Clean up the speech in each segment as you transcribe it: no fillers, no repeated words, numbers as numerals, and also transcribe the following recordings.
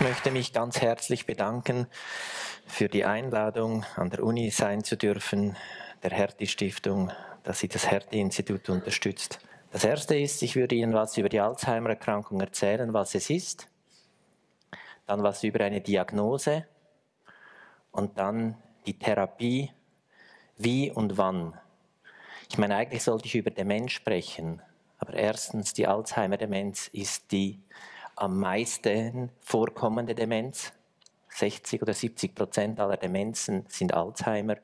Ich möchte mich ganz herzlich bedanken für die Einladung, an der Uni sein zu dürfen, der Hertie-Stiftung, dass sie das Hertie-Institut unterstützt. Das Erste ist, ich würde Ihnen was über die Alzheimer-Erkrankung erzählen, was es ist, dann was über eine Diagnose und dann die Therapie, wie und wann. Ich meine, eigentlich sollte ich über Demenz sprechen, aber erstens, die Alzheimer-Demenz ist die am meisten vorkommende Demenz. 60 oder 70% aller Demenzen sind Alzheimer.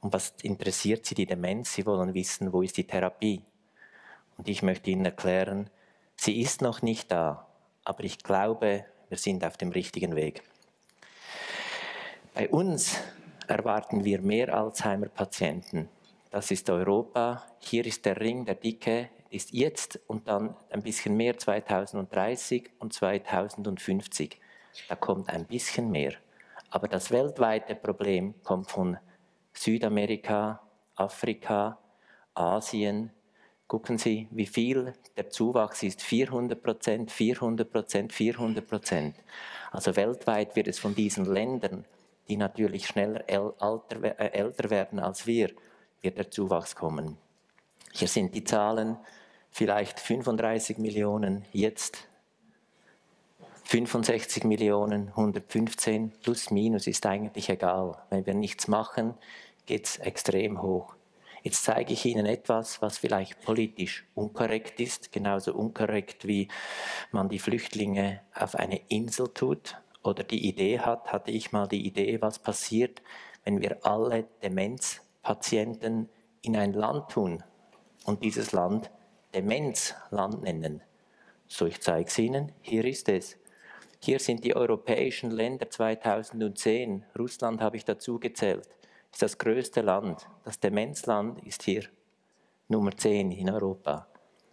Und was interessiert Sie die Demenz? Sie wollen wissen, wo ist die Therapie? Und ich möchte Ihnen erklären, sie ist noch nicht da, aber ich glaube, wir sind auf dem richtigen Weg. Bei uns erwarten wir mehr Alzheimer-Patienten. Das ist Europa, hier ist der Ring, der dicke, ist jetzt und dann ein bisschen mehr 2030 und 2050. Da kommt ein bisschen mehr. Aber das weltweite Problem kommt von Südamerika, Afrika, Asien. Gucken Sie, wie viel der Zuwachs ist. 400%, 400%, 400%. Also weltweit wird es von diesen Ländern, die natürlich schneller älter werden als wir, wird der Zuwachs kommen. Hier sind die Zahlen. Vielleicht 35 Millionen, jetzt 65 Millionen, 115, plus minus ist eigentlich egal. Wenn wir nichts machen, geht es extrem hoch. Jetzt zeige ich Ihnen etwas, was vielleicht politisch unkorrekt ist, genauso unkorrekt wie man die Flüchtlinge auf eine Insel tut oder die Idee hat, hatte ich mal die Idee, was passiert, wenn wir alle Demenzpatienten in ein Land tun und dieses Land Demenzland nennen. So, ich zeige es Ihnen. Hier ist es. Hier sind die europäischen Länder 2010. Russland habe ich dazu gezählt. Ist das größte Land. Das Demenzland ist hier Nummer 10 in Europa.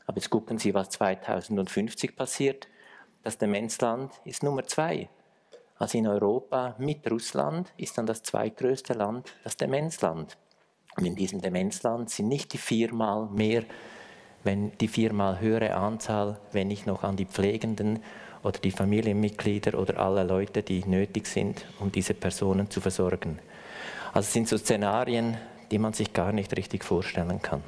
Aber jetzt gucken Sie, was 2050 passiert. Das Demenzland ist Nummer 2. Also in Europa mit Russland ist dann das zweitgrößte Land das Demenzland. Und in diesem Demenzland sind nicht die viermal mehr wenn die viermal höhere Anzahl, wenn ich noch an die Pflegenden oder die Familienmitglieder oder alle Leute, die nötig sind, um diese Personen zu versorgen. Also es sind so Szenarien, die man sich gar nicht richtig vorstellen kann.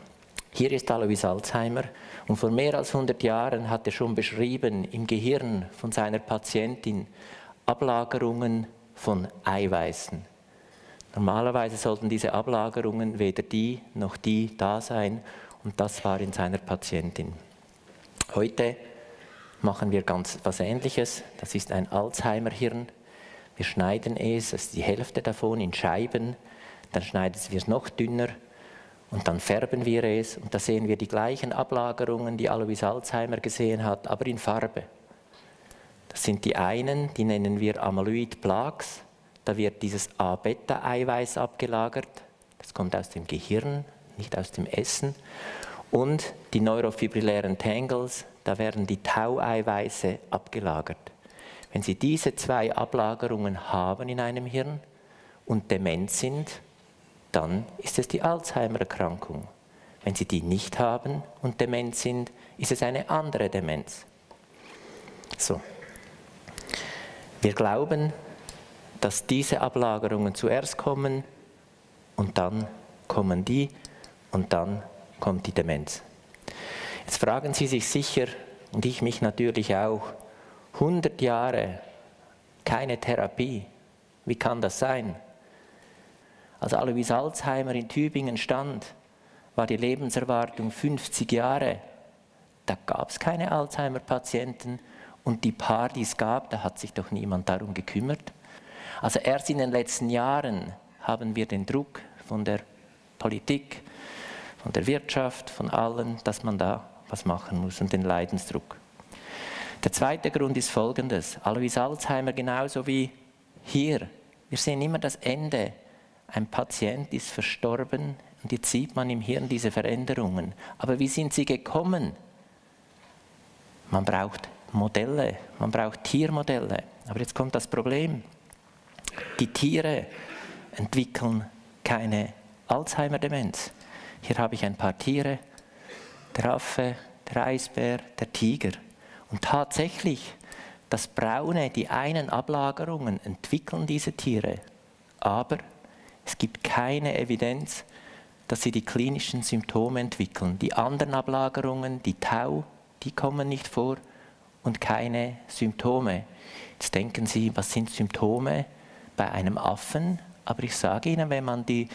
Hier ist Alois Alzheimer und vor mehr als 100 Jahren hat er schon beschrieben, im Gehirn von seiner Patientin Ablagerungen von Eiweißen. Normalerweise sollten diese Ablagerungen weder die noch die da sein. Und das war in seiner Patientin. Heute machen wir ganz was Ähnliches. Das ist ein Alzheimer-Hirn. Wir schneiden es, das ist die Hälfte davon, in Scheiben. Dann schneiden wir es noch dünner und dann färben wir es. Und da sehen wir die gleichen Ablagerungen, die Alois Alzheimer gesehen hat, aber in Farbe. Das sind die einen, die nennen wir Amyloid Plaques. Da wird dieses A-Beta-Eiweiß abgelagert. Das kommt aus dem Gehirn, nicht aus dem Essen. Und die neurofibrillären Tangles, da werden die Tau-Eiweiße abgelagert. Wenn Sie diese zwei Ablagerungen haben in einem Hirn und dement sind, dann ist es die Alzheimer-Erkrankung. Wenn Sie die nicht haben und dement sind, ist es eine andere Demenz. So. Wir glauben, dass diese Ablagerungen zuerst kommen und dann kommen die und dann kommt die Demenz. Jetzt fragen Sie sich sicher, und ich mich natürlich auch, 100 Jahre keine Therapie, wie kann das sein? Als Alois Alzheimer in Tübingen stand, war die Lebenserwartung 50 Jahre. Da gab es keine Alzheimer-Patienten und die paar, die es gab, da hat sich doch niemand darum gekümmert. Also erst in den letzten Jahren haben wir den Druck von der Politik, von der Wirtschaft, von allen, dass man da was machen muss und den Leidensdruck. Der zweite Grund ist folgendes. Alois Alzheimer genauso wie hier. Wir sehen immer das Ende. Ein Patient ist verstorben und jetzt sieht man im Hirn diese Veränderungen. Aber wie sind sie gekommen? Man braucht Modelle, man braucht Tiermodelle. Aber jetzt kommt das Problem. Die Tiere entwickeln keine Alzheimer-Demenz. Hier habe ich ein paar Tiere, der Affe, der Eisbär, der Tiger. Und tatsächlich, Das Braune, die einen Ablagerungen entwickeln diese Tiere, aber es gibt keine Evidenz, dass sie die klinischen Symptome entwickeln. Die anderen Ablagerungen, die Tau, die kommen nicht vor und keine Symptome. Jetzt denken Sie, was sind Symptome bei einem Affen? Aber ich sage Ihnen, wenn man die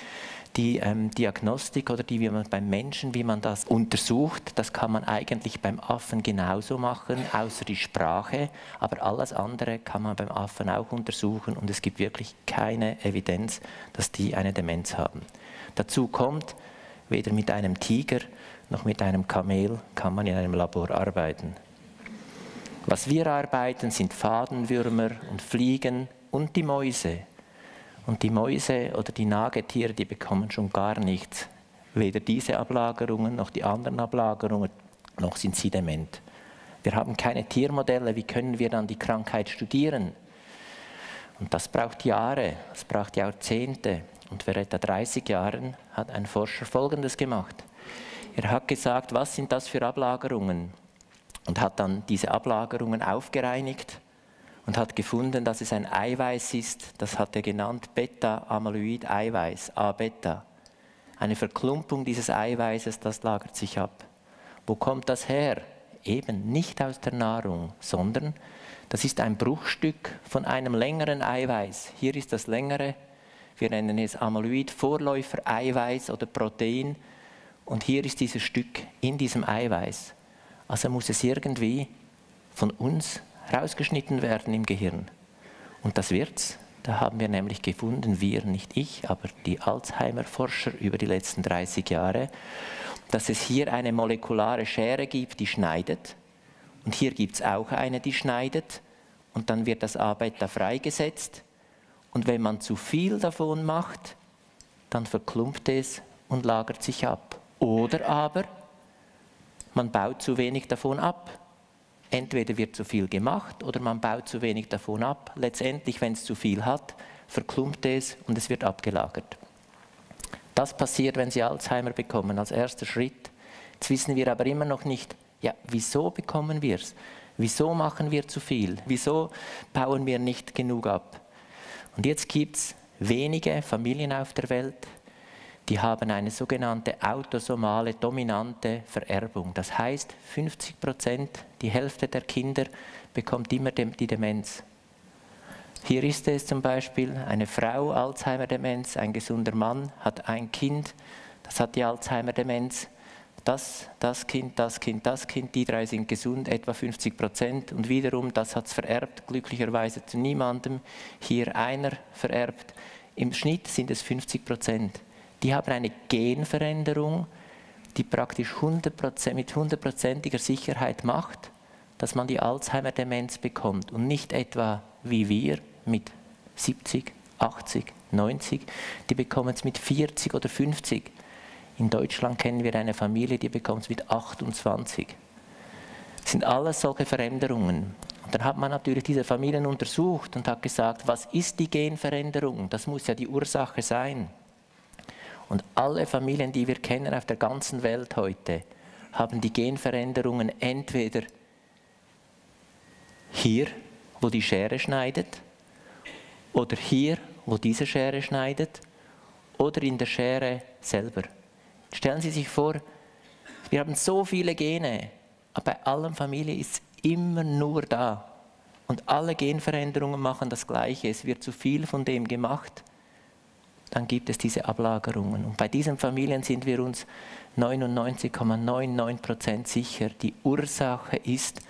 Diagnostik oder wie man beim Menschen, wie man das untersucht, das kann man eigentlich beim Affen genauso machen, außer die Sprache. Aber alles andere kann man beim Affen auch untersuchen und es gibt wirklich keine Evidenz, dass die eine Demenz haben. Dazu kommt, weder mit einem Tiger noch mit einem Kamel kann man in einem Labor arbeiten. Was wir arbeiten, sind Fadenwürmer und Fliegen und die Mäuse. Und die Mäuse oder die Nagetiere, die bekommen schon gar nichts. Weder diese Ablagerungen noch die anderen Ablagerungen, noch sind sie dement. Wir haben keine Tiermodelle, wie können wir dann die Krankheit studieren? Und das braucht Jahre, das braucht Jahrzehnte. Und vor etwa 30 Jahren hat ein Forscher Folgendes gemacht. Er hat gesagt, was sind das für Ablagerungen? Und hat dann diese Ablagerungen aufgereinigt. Und hat gefunden, dass es ein Eiweiß ist, das hat er genannt Beta-Amyloid-Eiweiß, A-Beta. Eine Verklumpung dieses Eiweißes, das lagert sich ab. Wo kommt das her? Eben nicht aus der Nahrung, sondern das ist ein Bruchstück von einem längeren Eiweiß. Hier ist das längere, wir nennen es Amyloid-Vorläufer-Eiweiß oder Protein. Und hier ist dieses Stück in diesem Eiweiß. Also muss es irgendwie von uns rausgeschnitten werden im Gehirn. Und das wird's. Da haben wir nämlich gefunden, wir, nicht ich, aber die Alzheimer-Forscher über die letzten 30 Jahre, dass es hier eine molekulare Schere gibt, die schneidet. Und hier gibt es auch eine, die schneidet. Und dann wird das A-Beta freigesetzt. Und wenn man zu viel davon macht, dann verklumpt es und lagert sich ab. Oder aber, man baut zu wenig davon ab. Entweder wird zu viel gemacht oder man baut zu wenig davon ab. Letztendlich, wenn es zu viel hat, verklumpt es und es wird abgelagert. Das passiert, wenn Sie Alzheimer bekommen, als erster Schritt. Jetzt wissen wir aber immer noch nicht, ja, wieso bekommen wir es? Wieso machen wir zu viel? Wieso bauen wir nicht genug ab? Und jetzt gibt es wenige Familien auf der Welt, die haben eine sogenannte autosomale dominante Vererbung. Das heißt, 50%, die Hälfte der Kinder, bekommt immer die Demenz. Hier ist es zum Beispiel eine Frau, Alzheimer-Demenz, ein gesunder Mann hat ein Kind, das hat die Alzheimer-Demenz. Das Kind, die drei sind gesund, etwa 50%. Und wiederum, das hat es vererbt, glücklicherweise zu niemandem. Hier einer vererbt. Im Schnitt sind es 50%. Die haben eine Genveränderung, die praktisch 100%, mit 100%iger Sicherheit macht, dass man die Alzheimer-Demenz bekommt. Und nicht etwa wie wir mit 70, 80, 90, die bekommen es mit 40 oder 50. In Deutschland kennen wir eine Familie, die bekommt es mit 28. Das sind alles solche Veränderungen. Und dann hat man natürlich diese Familien untersucht und hat gesagt, was ist die Genveränderung? Das muss ja die Ursache sein. Und alle Familien, die wir kennen auf der ganzen Welt heute, haben die Genveränderungen entweder hier, wo die Schere schneidet, oder hier, wo diese Schere schneidet, oder in der Schere selber. Stellen Sie sich vor, wir haben so viele Gene, aber bei allen Familien ist es immer nur da. Und alle Genveränderungen machen das Gleiche, es wird zu viel von dem gemacht. Dann gibt es diese Ablagerungen. Und bei diesen Familien sind wir uns 99,99% sicher, die Ursache ist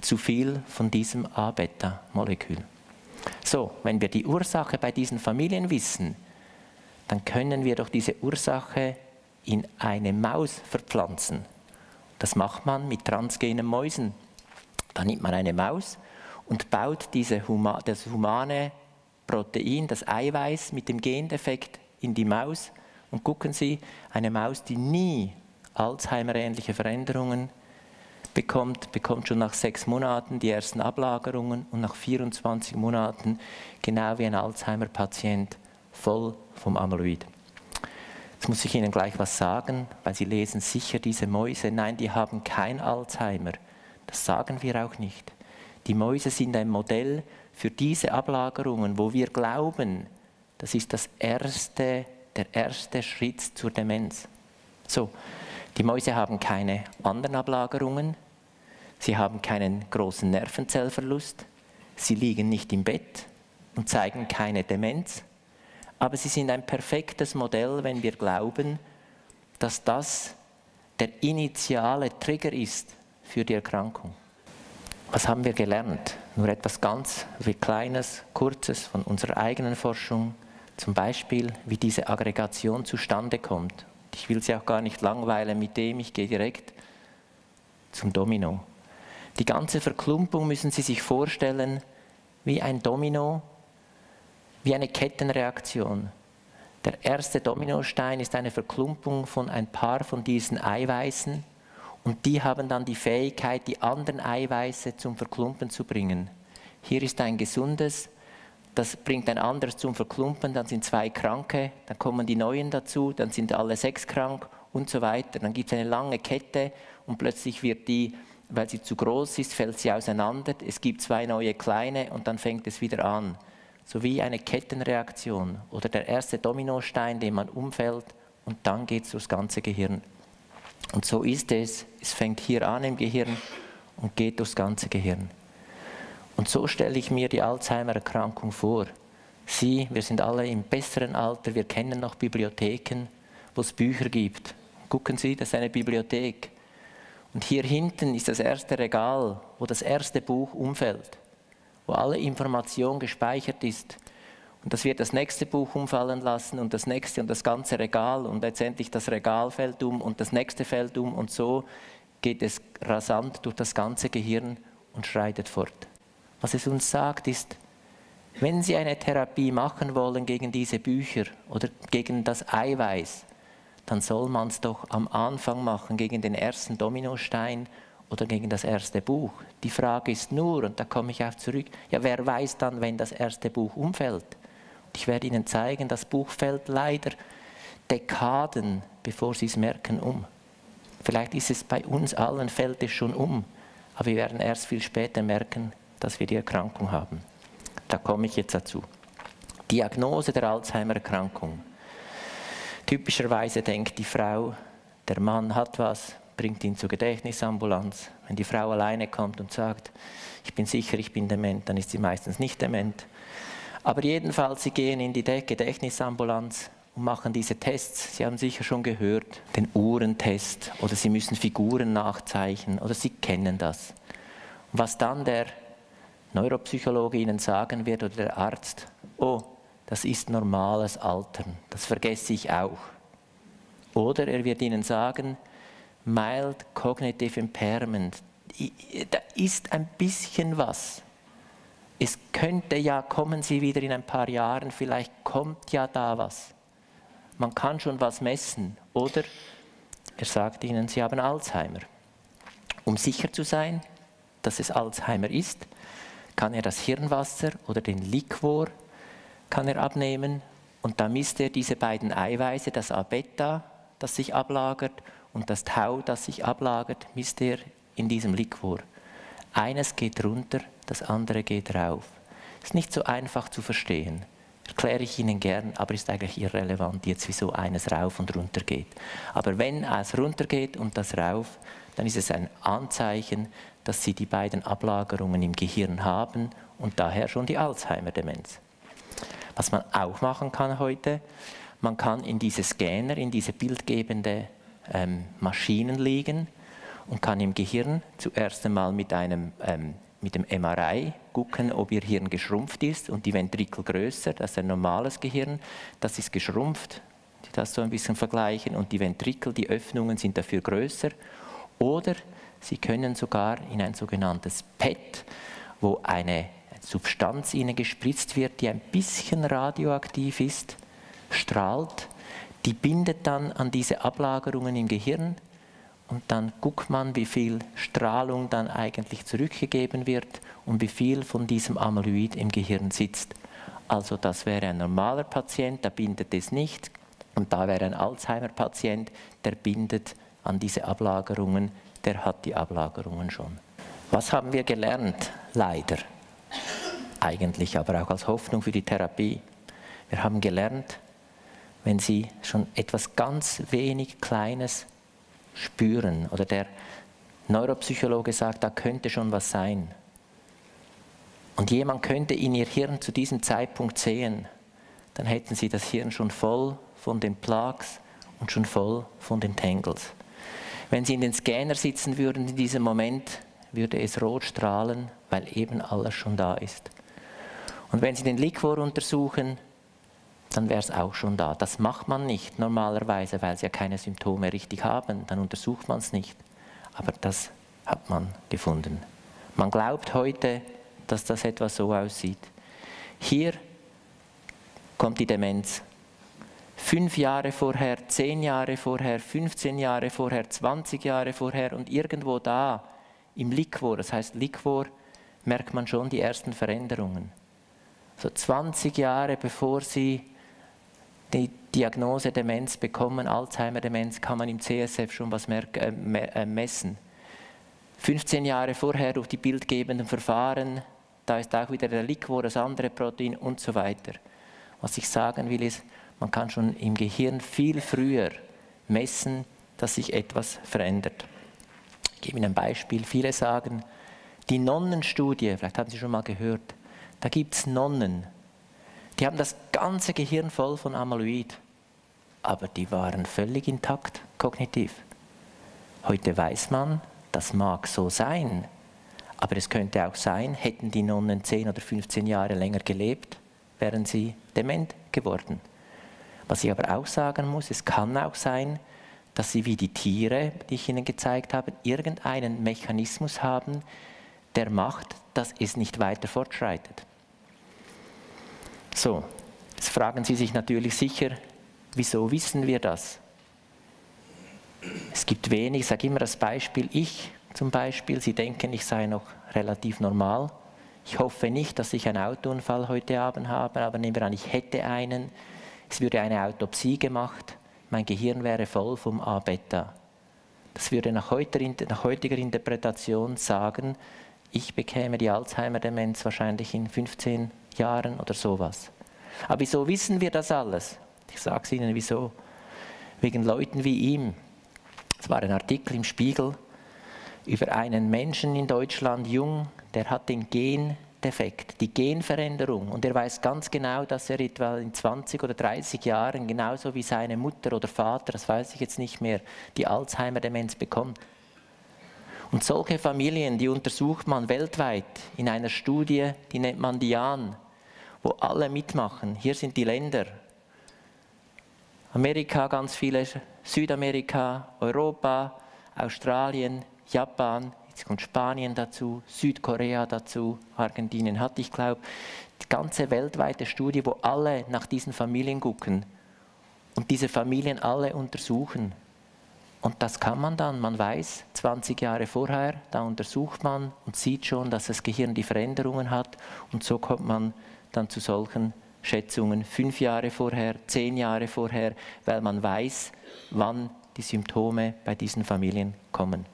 zu viel von diesem A-Beta-Molekül. So, wenn wir die Ursache bei diesen Familien wissen, dann können wir doch diese Ursache in eine Maus verpflanzen. Das macht man mit transgenen Mäusen. Da nimmt man eine Maus und baut das humane Protein, das Eiweiß mit dem Gendefekt in die Maus und gucken Sie, eine Maus, die nie Alzheimer-ähnliche Veränderungen bekommt, bekommt schon nach 6 Monaten die ersten Ablagerungen und nach 24 Monaten, genau wie ein Alzheimer-Patient, voll vom Amyloid. Jetzt muss ich Ihnen gleich was sagen, weil Sie lesen sicher diese Mäuse, nein, die haben kein Alzheimer. Das sagen wir auch nicht. Die Mäuse sind ein Modell für diese Ablagerungen, wo wir glauben, das ist das erste, der erste Schritt zur Demenz. So, die Mäuse haben keine anderen Ablagerungen, sie haben keinen großen Nervenzellverlust, sie liegen nicht im Bett und zeigen keine Demenz, aber sie sind ein perfektes Modell, wenn wir glauben, dass das der initiale Trigger ist für die Erkrankung. Was haben wir gelernt? Nur etwas ganz Kleines, Kurzes von unserer eigenen Forschung, zum Beispiel, wie diese Aggregation zustande kommt. Ich will Sie auch gar nicht langweilen mit dem, ich gehe direkt zum Domino. Die ganze Verklumpung müssen Sie sich vorstellen wie ein Domino, wie eine Kettenreaktion. Der erste Dominostein ist eine Verklumpung von ein paar von diesen Eiweißen, und die haben dann die Fähigkeit, die anderen Eiweiße zum Verklumpen zu bringen. Hier ist ein gesundes, das bringt ein anderes zum Verklumpen, dann sind zwei Kranke, dann kommen die Neuen dazu, dann sind alle sechs krank und so weiter. Dann gibt es eine lange Kette und plötzlich wird die, weil sie zu groß ist, fällt sie auseinander. Es gibt zwei neue kleine und dann fängt es wieder an. So wie eine Kettenreaktion oder der erste Dominostein, den man umfällt und dann geht es durchs ganze Gehirn. Und so ist es, es fängt hier an im Gehirn und geht durchs ganze Gehirn. Und so stelle ich mir die Alzheimer-Erkrankung vor. Sie, wir sind alle im besseren Alter, wir kennen noch Bibliotheken, wo es Bücher gibt. Gucken Sie, das ist eine Bibliothek. Und hier hinten ist das erste Regal, wo das erste Buch umfällt, wo alle Information gespeichert ist. Und das wird das nächste Buch umfallen lassen und das nächste und das ganze Regal und letztendlich das Regal fällt um und das nächste fällt um und so geht es rasant durch das ganze Gehirn und schreitet fort. Was es uns sagt ist, wenn Sie eine Therapie machen wollen gegen diese Bücher oder gegen das Eiweiß, dann soll man es doch am Anfang machen, gegen den ersten Dominostein oder gegen das erste Buch. Die Frage ist nur, und da komme ich auch zurück, ja, wer weiß dann, wenn das erste Buch umfällt? Ich werde Ihnen zeigen, das Buch fällt leider Dekaden, bevor Sie es merken, um. Vielleicht ist es bei uns allen, fällt es schon um, aber wir werden erst viel später merken, dass wir die Erkrankung haben. Da komme ich jetzt dazu. Diagnose der Alzheimer-Erkrankung. Typischerweise denkt die Frau, der Mann hat was, bringt ihn zur Gedächtnisambulanz. Wenn die Frau alleine kommt und sagt, ich bin sicher, ich bin dement, dann ist sie meistens nicht dement. Aber jedenfalls, sie gehen in die Gedächtnisambulanz und machen diese Tests. Sie haben sicher schon gehört, den Uhrentest oder sie müssen Figuren nachzeichnen oder sie kennen das. Und was dann der Neuropsychologe Ihnen sagen wird oder der Arzt, oh, das ist normales Altern, das vergesse ich auch. Oder er wird Ihnen sagen, mild cognitive impairment, da ist ein bisschen was. Es könnte ja, kommen Sie wieder in ein paar Jahren, vielleicht kommt ja da was. Man kann schon was messen, oder? Er sagt Ihnen, Sie haben Alzheimer. Um sicher zu sein, dass es Alzheimer ist, kann er das Hirnwasser oder den Liquor kann er abnehmen und da misst er diese beiden Eiweiße, das A-Beta, das sich ablagert und das Tau, das sich ablagert, misst er in diesem Liquor. Eines geht runter, das andere geht rauf. Ist nicht so einfach zu verstehen. Erkläre ich Ihnen gern, aber ist eigentlich irrelevant jetzt, wieso eines rauf und runter geht. Aber wenn es runter geht und das rauf, dann ist es ein Anzeichen, dass Sie die beiden Ablagerungen im Gehirn haben und daher schon die Alzheimer-Demenz. Was man auch machen kann heute, man kann in diese Scanner, in diese bildgebende Maschinen liegen, und kann im Gehirn zuerst einmal mit dem MRI gucken, ob Ihr Hirn geschrumpft ist und die Ventrikel größer, das ist ein normales Gehirn, das ist geschrumpft, die das so ein bisschen vergleichen und die Ventrikel, die Öffnungen sind dafür größer. Oder Sie können sogar in ein sogenanntes PET, wo eine Substanz Ihnen gespritzt wird, die ein bisschen radioaktiv ist, strahlt, die bindet dann an diese Ablagerungen im Gehirn, und dann guckt man, wie viel Strahlung dann eigentlich zurückgegeben wird und wie viel von diesem Amyloid im Gehirn sitzt. Also das wäre ein normaler Patient, der bindet es nicht. Und da wäre ein Alzheimer-Patient, der bindet an diese Ablagerungen, der hat die Ablagerungen schon. Was haben wir gelernt? Leider. Eigentlich aber auch als Hoffnung für die Therapie. Wir haben gelernt, wenn Sie schon etwas ganz wenig Kleines spüren oder der Neuropsychologe sagt, da könnte schon was sein. Und jemand könnte in Ihr Hirn zu diesem Zeitpunkt sehen, dann hätten Sie das Hirn schon voll von den Plaques und schon voll von den Tangles. Wenn Sie in den Scanner sitzen würden in diesem Moment, würde es rot strahlen, weil eben alles schon da ist. Und wenn Sie den Liquor untersuchen, dann wäre es auch schon da. Das macht man nicht normalerweise, weil Sie ja keine Symptome richtig haben, dann untersucht man es nicht. Aber das hat man gefunden. Man glaubt heute, dass das etwa so aussieht. Hier kommt die Demenz. 5 Jahre vorher, 10 Jahre vorher, 15 Jahre vorher, 20 Jahre vorher und irgendwo da im Liquor, das heißt Liquor, merkt man schon die ersten Veränderungen. So 20 Jahre bevor Sie die Diagnose Demenz bekommen, Alzheimer-Demenz, kann man im CSF schon was messen. 15 Jahre vorher durch die bildgebenden Verfahren, da ist auch wieder der Liquor, das andere Protein und so weiter. Was ich sagen will ist, man kann schon im Gehirn viel früher messen, dass sich etwas verändert. Ich gebe Ihnen ein Beispiel. Viele sagen, die Nonnenstudie, vielleicht haben Sie schon mal gehört, da gibt es Nonnen, die haben das ganze Gehirn voll von Amyloid, aber die waren völlig intakt kognitiv. Heute weiß man, das mag so sein, aber es könnte auch sein, hätten die Nonnen 10 oder 15 Jahre länger gelebt, wären sie dement geworden. Was ich aber auch sagen muss, es kann auch sein, dass sie wie die Tiere, die ich Ihnen gezeigt habe, irgendeinen Mechanismus haben, der macht, dass es nicht weiter fortschreitet. So, jetzt fragen Sie sich natürlich sicher, wieso wissen wir das? Es gibt wenig, ich sage immer das Beispiel, ich zum Beispiel, Sie denken, ich sei noch relativ normal. Ich hoffe nicht, dass ich einen Autounfall heute Abend habe, aber nehmen wir an, ich hätte einen. Es würde eine Autopsie gemacht, mein Gehirn wäre voll vom A-Beta. Das würde nach heutiger Interpretation sagen, ich bekäme die Alzheimer-Demenz wahrscheinlich in 15 Jahren oder sowas. Aber wieso wissen wir das alles? Ich sage es Ihnen, wieso. Wegen Leuten wie ihm. Es war ein Artikel im Spiegel über einen Menschen in Deutschland, jung, der hat den Gendefekt, die Genveränderung. Und er weiß ganz genau, dass er etwa in 20 oder 30 Jahren, genauso wie seine Mutter oder Vater, das weiß ich jetzt nicht mehr, die Alzheimer-Demenz bekommt. Und solche Familien, die untersucht man weltweit in einer Studie, die nennt man DIAN, wo alle mitmachen. Hier sind die Länder. Amerika, ganz viele, Südamerika, Europa, Australien, Japan, jetzt kommt Spanien dazu, Südkorea dazu, Argentinien hat, ich glaube, die ganze weltweite Studie, wo alle nach diesen Familien gucken und diese Familien alle untersuchen. Und das kann man dann, man weiß, 20 Jahre vorher, da untersucht man und sieht schon, dass das Gehirn die Veränderungen hat. Und so kommt man dann zu solchen Schätzungen 5 Jahre vorher, 10 Jahre vorher, weil man weiß, wann die Symptome bei diesen Familien kommen.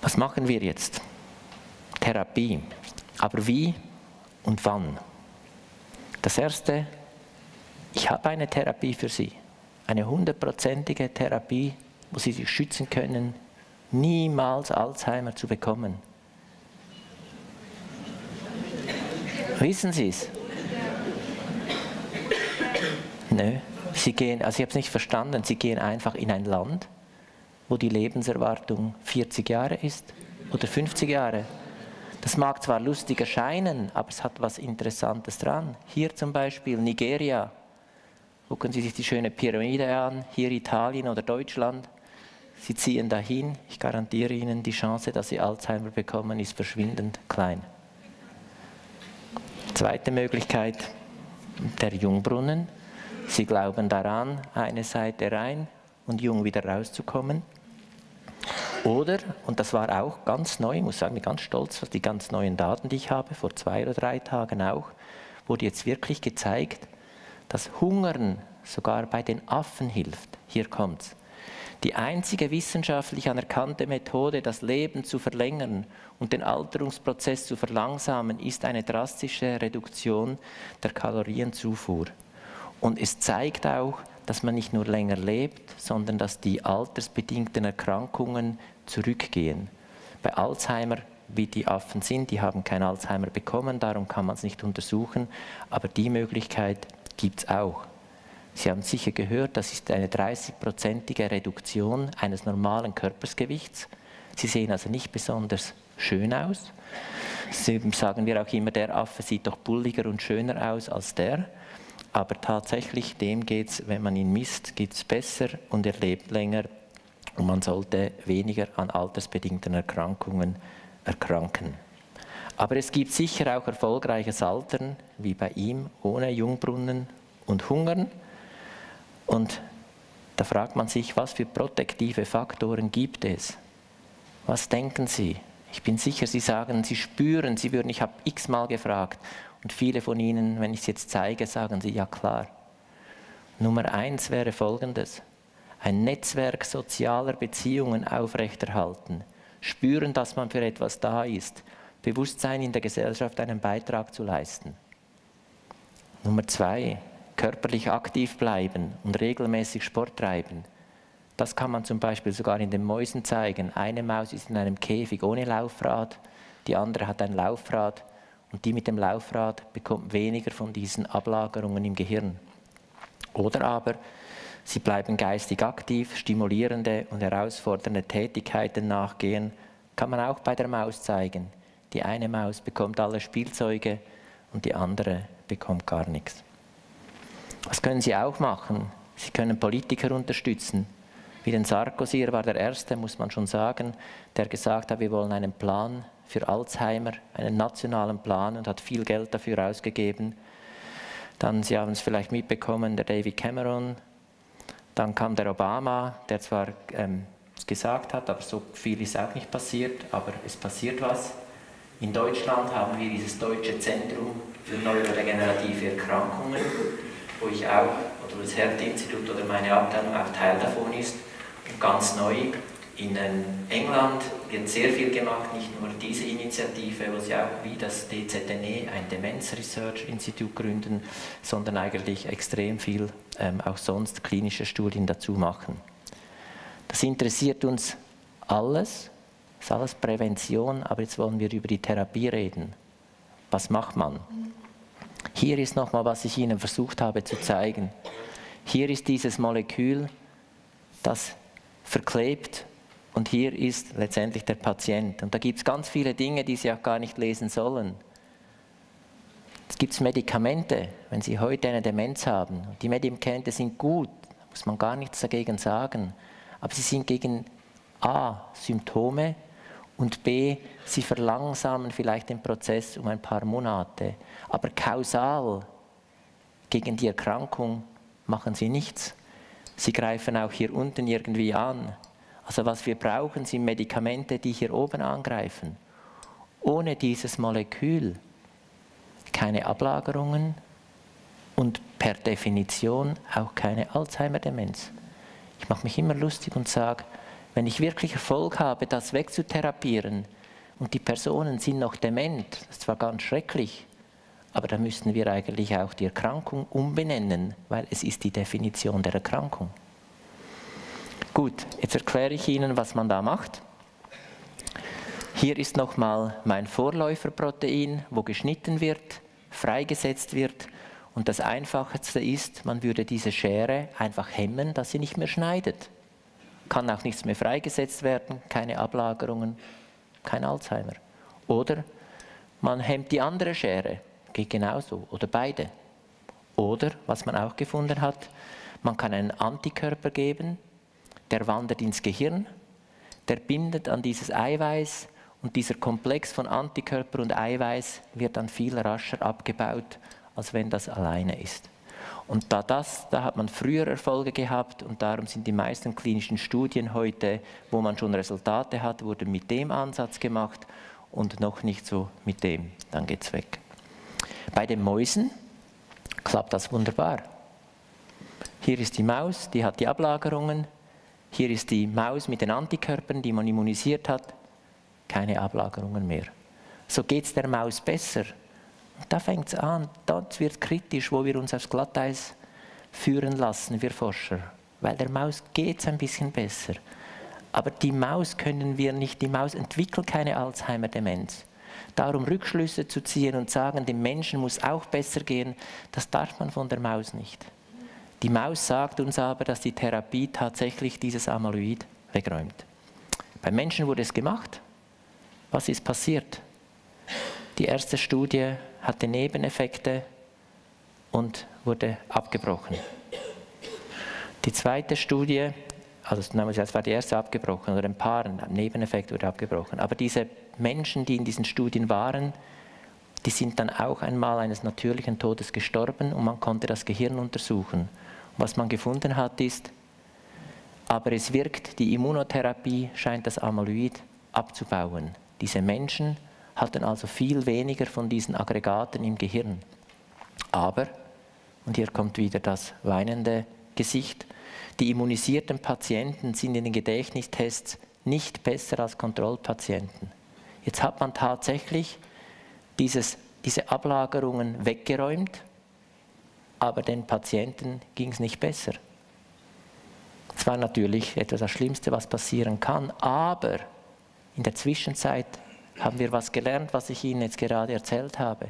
Was machen wir jetzt? Therapie. Aber wie und wann? Das Erste: Ich habe eine Therapie für Sie, eine 100-prozentige Therapie, wo Sie sich schützen können, niemals Alzheimer zu bekommen. Wissen Sie es? Nö, Sie gehen, also ich habe es nicht verstanden, Sie gehen einfach in ein Land, wo die Lebenserwartung 40 Jahre ist oder 50 Jahre. Das mag zwar lustig erscheinen, aber es hat was Interessantes dran. Hier zum Beispiel Nigeria. Gucken Sie sich die schöne Pyramide an, hier Italien oder Deutschland. Sie ziehen dahin, ich garantiere Ihnen, die Chance, dass Sie Alzheimer bekommen, ist verschwindend klein. Zweite Möglichkeit, der Jungbrunnen. Sie glauben daran, eine Seite rein und jung wieder rauszukommen. Oder, und das war auch ganz neu, ich muss sagen, ich bin ganz stolz auf die ganz neuen Daten, die ich habe, vor 2 oder 3 Tagen auch, wurde jetzt wirklich gezeigt, dass Hungern sogar bei den Affen hilft. Hier kommt's. die einzige wissenschaftlich anerkannte Methode, das Leben zu verlängern und den Alterungsprozess zu verlangsamen, ist eine drastische Reduktion der Kalorienzufuhr. Und es zeigt auch, dass man nicht nur länger lebt, sondern dass die altersbedingten Erkrankungen zurückgehen. Bei Alzheimer, wie die Affen sind, die haben kein Alzheimer bekommen, darum kann man es nicht untersuchen, aber die Möglichkeit gibt es auch. Sie haben sicher gehört, das ist eine 30-prozentige Reduktion eines normalen Körpersgewichts. Sie sehen also nicht besonders schön aus. Deswegen sagen wir auch immer, der Affe sieht doch bulliger und schöner aus als der. Aber tatsächlich, dem geht es, wenn man ihn misst, geht es besser und er lebt länger und man sollte weniger an altersbedingten Erkrankungen erkranken. Aber es gibt sicher auch erfolgreiches Altern, wie bei ihm, ohne Jungbrunnen und Hungern. Und da fragt man sich, was für protektive Faktoren gibt es? Was denken Sie? Ich bin sicher, Sie sagen, Sie spüren, Sie würden, ich habe x-mal gefragt. Und viele von Ihnen, wenn ich es jetzt zeige, sagen Sie, ja klar. Nummer 1 wäre Folgendes: ein Netzwerk sozialer Beziehungen aufrechterhalten, spüren, dass man für etwas da ist, Bewusstsein in der Gesellschaft einen Beitrag zu leisten. Nummer 2, körperlich aktiv bleiben und regelmäßig Sport treiben. Das kann man zum Beispiel sogar in den Mäusen zeigen. Eine Maus ist in einem Käfig ohne Laufrad, die andere hat ein Laufrad. Und die mit dem Laufrad bekommt weniger von diesen Ablagerungen im Gehirn. Oder aber sie bleiben geistig aktiv, stimulierende und herausfordernde Tätigkeiten nachgehen, kann man auch bei der Maus zeigen. Die eine Maus bekommt alle Spielzeuge und die andere bekommt gar nichts. Was können Sie auch machen? Sie können Politiker unterstützen. Wie den Sarkozy, er war der Erste, muss man schon sagen, der gesagt hat, wir wollen einen Plan für Alzheimer, einen nationalen Plan, und hat viel Geld dafür ausgegeben. Dann, Sie haben es vielleicht mitbekommen, der David Cameron. Dann kam der Obama, der zwar gesagt hat, aber so viel ist auch nicht passiert, aber es passiert was. In Deutschland haben wir dieses Deutsche Zentrum für neurodegenerative Erkrankungen, wo ich auch, oder das Hertie-Institut oder meine Abteilung auch Teil davon ist, und ganz neu. In England wird sehr viel gemacht, nicht nur diese Initiative, wo sie auch wie das DZNE ein Demenz-Research-Institut gründen, sondern eigentlich extrem viel auch sonst klinische Studien dazu machen. Das interessiert uns alles, das ist alles Prävention, aber jetzt wollen wir über die Therapie reden. Was macht man? Hier ist nochmal, was ich Ihnen versucht habe zu zeigen. Hier ist dieses Molekül, das verklebt. Und hier ist letztendlich der Patient. Und da gibt es ganz viele Dinge, die Sie auch gar nicht lesen sollen. Es gibt Medikamente, wenn Sie heute eine Demenz haben. Die Medikamente sind gut, da muss man gar nichts dagegen sagen. Aber sie sind gegen A, Symptome, und B, sie verlangsamen vielleicht den Prozess um ein paar Monate. Aber kausal gegen die Erkrankung machen sie nichts. Sie greifen auch hier unten irgendwie an. Also was wir brauchen, sind Medikamente, die hier oben angreifen. Ohne dieses Molekül keine Ablagerungen und per Definition auch keine Alzheimer-Demenz. Ich mache mich immer lustig und sage, wenn ich wirklich Erfolg habe, das wegzutherapieren und die Personen sind noch dement, das ist zwar ganz schrecklich, aber da müssten wir eigentlich auch die Erkrankung umbenennen, weil es ist die Definition der Erkrankung. Gut, jetzt erkläre ich Ihnen, was man da macht. Hier ist nochmal mein Vorläuferprotein, wo geschnitten wird, freigesetzt wird. Und das Einfachste ist, man würde diese Schere einfach hemmen, dass sie nicht mehr schneidet. Kann auch nichts mehr freigesetzt werden, keine Ablagerungen, kein Alzheimer. Oder man hemmt die andere Schere, geht genauso, oder beide. Oder, was man auch gefunden hat, man kann einen Antikörper geben, der wandert ins Gehirn, der bindet an dieses Eiweiß und dieser Komplex von Antikörper und Eiweiß wird dann viel rascher abgebaut, als wenn das alleine ist. Und da hat man früher Erfolge gehabt und darum sind die meisten klinischen Studien heute, wo man schon Resultate hat, wurden mit dem Ansatz gemacht und noch nicht so mit dem, dann geht es weg. Bei den Mäusen klappt das wunderbar. Hier ist die Maus, die hat die Ablagerungen, Hier ist die Maus mit den Antikörpern, die man immunisiert hat, keine Ablagerungen mehr. So geht es der Maus besser. Und da fängt es an, dort wird kritisch, wo wir uns aufs Glatteis führen lassen, wir Forscher. Weil der Maus geht es ein bisschen besser. Aber die Maus können wir nicht, die Maus entwickelt keine Alzheimer-Demenz. Darum Rückschlüsse zu ziehen und sagen, dem Menschen muss auch besser gehen, das darf man von der Maus nicht. Die Maus sagt uns aber, dass die Therapie tatsächlich dieses Amyloid wegräumt. Beim Menschen wurde es gemacht. Was ist passiert? Die erste Studie hatte Nebeneffekte und wurde abgebrochen. Die zweite Studie, also das war die erste abgebrochen, oder ein paar, ein Nebeneffekt wurde abgebrochen. Aber diese Menschen, die in diesen Studien waren, die sind dann auch einmal eines natürlichen Todes gestorben und man konnte das Gehirn untersuchen. Was man gefunden hat ist, aber es wirkt, die Immunotherapie scheint das Amyloid abzubauen. Diese Menschen hatten also viel weniger von diesen Aggregaten im Gehirn. Aber, und hier kommt wieder das weinende Gesicht, die immunisierten Patienten sind in den Gedächtnistests nicht besser als Kontrollpatienten. Jetzt hat man tatsächlich diese Ablagerungen weggeräumt, aber den Patienten ging es nicht besser. Es war natürlich etwas das Schlimmste, was passieren kann, aber in der Zwischenzeit haben wir was gelernt, was ich Ihnen jetzt gerade erzählt habe.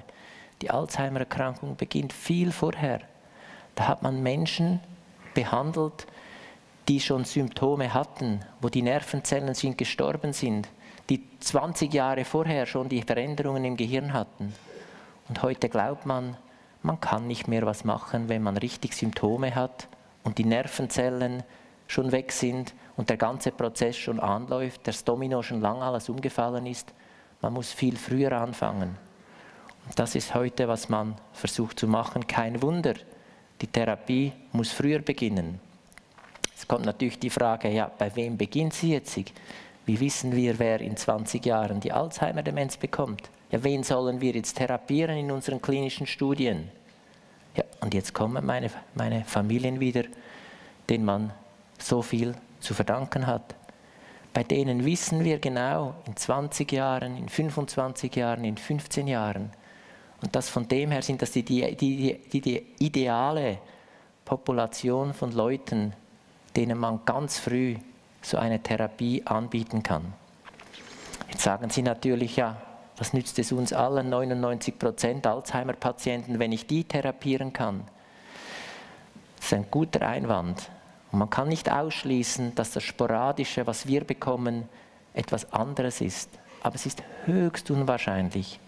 Die Alzheimer-Erkrankung beginnt viel vorher. Da hat man Menschen behandelt, die schon Symptome hatten, wo die Nervenzellen gestorben sind, die 20 Jahre vorher schon die Veränderungen im Gehirn hatten. Und heute glaubt man, man kann nicht mehr was machen, wenn man richtig Symptome hat und die Nervenzellen schon weg sind und der ganze Prozess schon anläuft, das Domino schon lange alles umgefallen ist. Man muss viel früher anfangen. Und das ist heute, was man versucht zu machen. Kein Wunder, die Therapie muss früher beginnen. Es kommt natürlich die Frage, ja, bei wem beginnt sie jetzt? Wie wissen wir, wer in 20 Jahren die Alzheimer-Demenz bekommt? Ja, wen sollen wir jetzt therapieren in unseren klinischen Studien? Ja, und jetzt kommen meine Familien wieder, denen man so viel zu verdanken hat. Bei denen wissen wir genau, in 20 Jahren, in 25 Jahren, in 15 Jahren. Und das von dem her sind das die ideale Population von Leuten, denen man ganz früh so eine Therapie anbieten kann. Jetzt sagen Sie natürlich, ja, was nützt es uns allen 99% Alzheimer-Patienten, wenn ich die therapieren kann? Das ist ein guter Einwand. Und man kann nicht ausschließen, dass das Sporadische, was wir bekommen, etwas anderes ist. Aber es ist höchst unwahrscheinlich,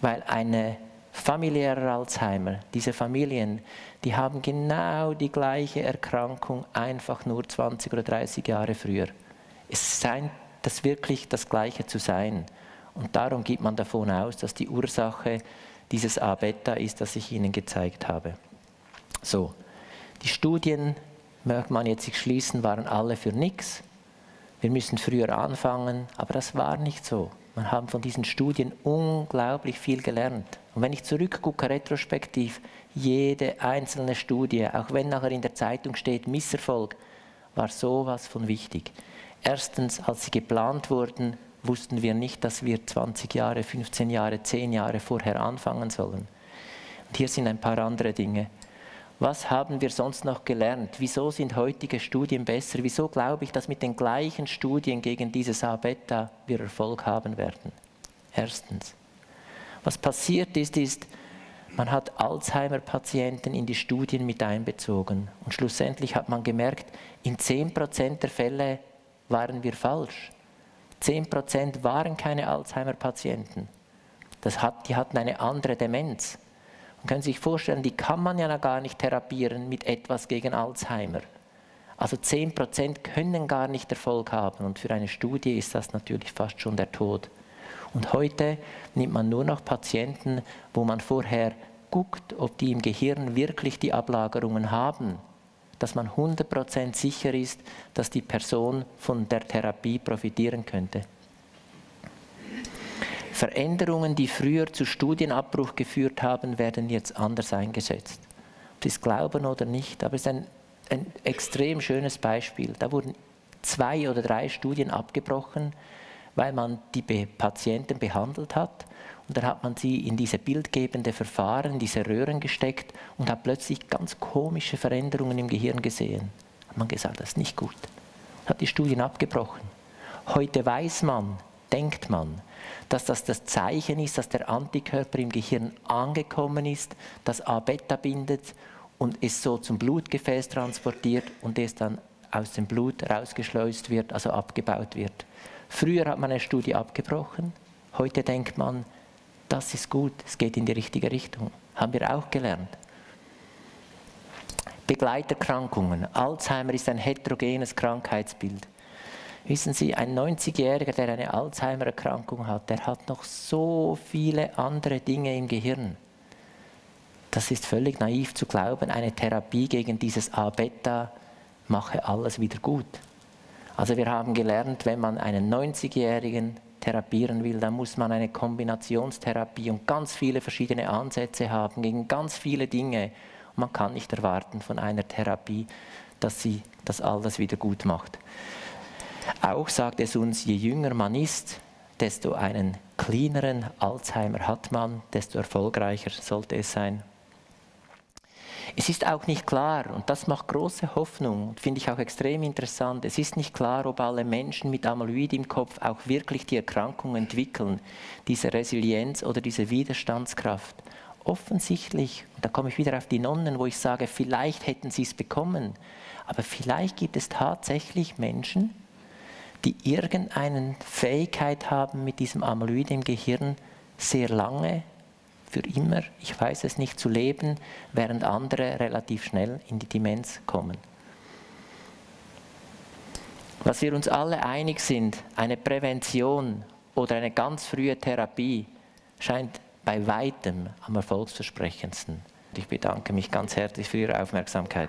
weil ein familiärer Alzheimer, diese Familien, die haben genau die gleiche Erkrankung, einfach nur 20 oder 30 Jahre früher. Es scheint das wirklich das Gleiche zu sein. Und darum geht man davon aus, dass die Ursache dieses A-Beta ist, das ich Ihnen gezeigt habe. So, die Studien, mag man jetzt sich schließen, waren alle für nichts. Wir müssen früher anfangen, aber das war nicht so. Man hat von diesen Studien unglaublich viel gelernt. Und wenn ich zurückgucke, retrospektiv, jede einzelne Studie, auch wenn nachher in der Zeitung steht, Misserfolg, war sowas von wichtig. Erstens, als sie geplant wurden, wussten wir nicht, dass wir 20 Jahre, 15 Jahre, 10 Jahre vorher anfangen sollen. Und hier sind ein paar andere Dinge. Was haben wir sonst noch gelernt? Wieso sind heutige Studien besser? Wieso glaube ich, dass mit den gleichen Studien gegen dieses A-Beta wir Erfolg haben werden? Erstens. Was passiert ist, man hat Alzheimer-Patienten in die Studien mit einbezogen. Und schlussendlich hat man gemerkt, in 10% der Fälle waren wir falsch. 10% waren keine Alzheimer-Patienten. Die hatten eine andere Demenz. Man kann sich vorstellen, die kann man ja gar nicht therapieren mit etwas gegen Alzheimer. Also 10% können gar nicht Erfolg haben und für eine Studie ist das natürlich fast schon der Tod. Und heute nimmt man nur noch Patienten, wo man vorher guckt, ob die im Gehirn wirklich die Ablagerungen haben, dass man 100% sicher ist, dass die Person von der Therapie profitieren könnte. Veränderungen, die früher zu Studienabbruch geführt haben, werden jetzt anders eingesetzt. Ob Sie es glauben oder nicht, aber es ist ein extrem schönes Beispiel. Da wurden 2 oder 3 Studien abgebrochen, weil man die Patienten behandelt hat. Und dann hat man sie in diese bildgebende Verfahren, diese Röhren gesteckt und hat plötzlich ganz komische Veränderungen im Gehirn gesehen. Hat man gesagt, das ist nicht gut. Hat die Studien abgebrochen. Heute weiß man, denkt man, dass das das Zeichen ist, dass der Antikörper im Gehirn angekommen ist, das A-Beta bindet und es so zum Blutgefäß transportiert und es dann aus dem Blut rausgeschleust wird, also abgebaut wird. Früher hat man eine Studie abgebrochen, heute denkt man, das ist gut, es geht in die richtige Richtung. Haben wir auch gelernt. Begleiterkrankungen. Alzheimer ist ein heterogenes Krankheitsbild. Wissen Sie, ein 90-Jähriger, der eine Alzheimer-Erkrankung hat, der hat noch so viele andere Dinge im Gehirn. Das ist völlig naiv zu glauben, eine Therapie gegen dieses A-Beta mache alles wieder gut. Also wir haben gelernt, wenn man einen 90-Jährigen therapieren will, dann muss man eine Kombinationstherapie und ganz viele verschiedene Ansätze haben gegen ganz viele Dinge. Und man kann nicht erwarten von einer Therapie, dass sie das alles wieder gut macht. Auch sagt es uns, je jünger man ist, desto einen cleaneren Alzheimer hat man, desto erfolgreicher sollte es sein. Es ist auch nicht klar, und das macht große Hoffnung und finde ich auch extrem interessant, es ist nicht klar, ob alle Menschen mit Amyloid im Kopf auch wirklich die Erkrankung entwickeln, diese Resilienz oder diese Widerstandskraft. Offensichtlich, und da komme ich wieder auf die Nonnen, wo ich sage, vielleicht hätten sie es bekommen, aber vielleicht gibt es tatsächlich Menschen, die irgendeine Fähigkeit haben, mit diesem Amyloid im Gehirn sehr lange, für immer, ich weiß es nicht, zu leben, während andere relativ schnell in die Demenz kommen. Was wir uns alle einig sind, eine Prävention oder eine ganz frühe Therapie scheint bei weitem am erfolgsversprechendsten. Ich bedanke mich ganz herzlich für Ihre Aufmerksamkeit.